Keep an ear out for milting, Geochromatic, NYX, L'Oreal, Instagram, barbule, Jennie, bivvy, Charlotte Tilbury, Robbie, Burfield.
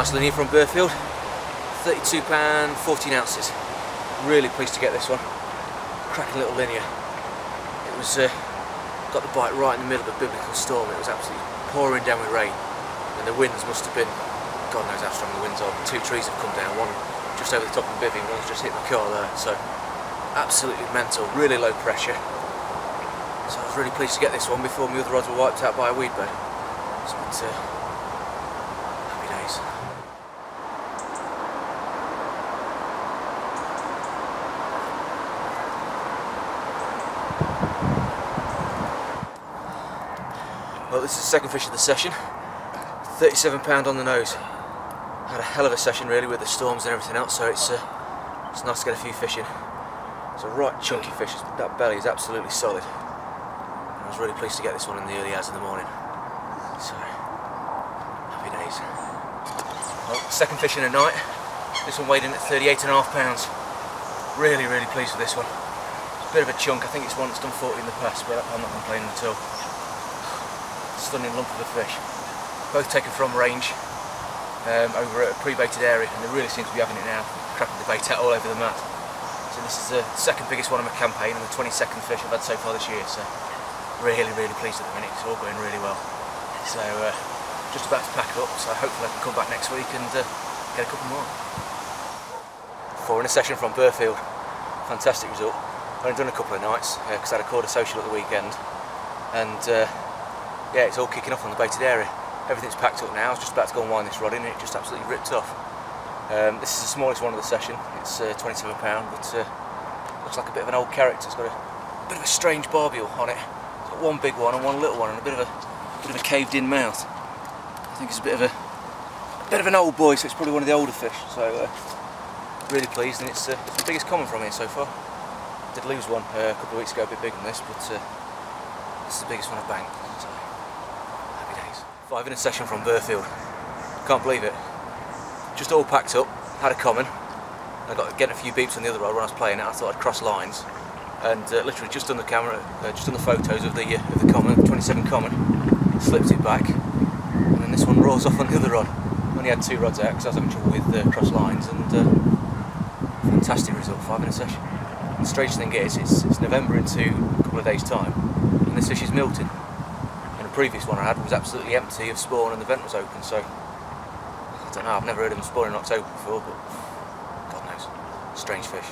Nice here from Burfield, £32, 14 ounces. Really pleased to get this one. Cracking little linear. It was got the bite right in the middle of a biblical storm. It was absolutely pouring down with rain, and the winds must have been, God knows how strong the winds are. Two trees have come down, one just over the top of the bivvy, one's just hit the car there. So absolutely mental, really low pressure. So I was really pleased to get this one before my other rods were wiped out by a weed bed. So it's happy days. Well, this is the second fish of the session, £37 on the nose. Had a hell of a session really with the storms and everything else, so it's nice to get a few fish in. It's a right chunky fish, that belly is absolutely solid. And I was really pleased to get this one in the early hours of the morning. So, happy days. Well, second fish in the night, this one weighed in at 38.5 pounds. Really, really pleased with this one. It's a bit of a chunk, I think it's one that's done 40 in the past, but I'm not complaining at all. Stunning lump of a fish, both taken from range over at a pre-baited area, and they really seem to be having it now, crapping the bait out all over the mat. So this is the second biggest one in my campaign and the 22nd fish I've had so far this year, so really pleased at the minute. It's all going really well, so just about to pack up, so hopefully I can come back next week and get a couple more. Four in a session from Burfield, fantastic result. I've only done a couple of nights because I had a quarter social at the weekend, and yeah, it's all kicking off on the baited area. Everything's packed up now. I was just about to go and wind this rod in, and it just absolutely ripped off. This is the smallest one of the session. It's £27, but looks like a bit of an old character. It's got a bit of a strange barbule on it. It's got one big one and one little one, and a bit of a caved-in mouth. I think it's a bit of an old boy, so it's probably one of the older fish. So really pleased, and it's the biggest common from here so far. Did lose one a couple of weeks ago, a bit bigger than this, but this is the biggest one I've banked. So, Five in a session from Burfield. Can't believe it. Just all packed up, had a common. I got getting a few beeps on the other rod when I was playing it. I thought I'd cross lines, and literally just done the camera, just done the photos of the common, the 27 common. Slipped it back, and then this one rolls off on the other rod. Only had two rods out because I was having trouble with cross lines, and fantastic result. Five in a session. And the strange thing is, it's November into a couple of days' time, and this fish is milting. The previous one I had was absolutely empty of spawn and the vent was open, so I don't know, I've never heard of them spawn in October before, but God knows, strange fish.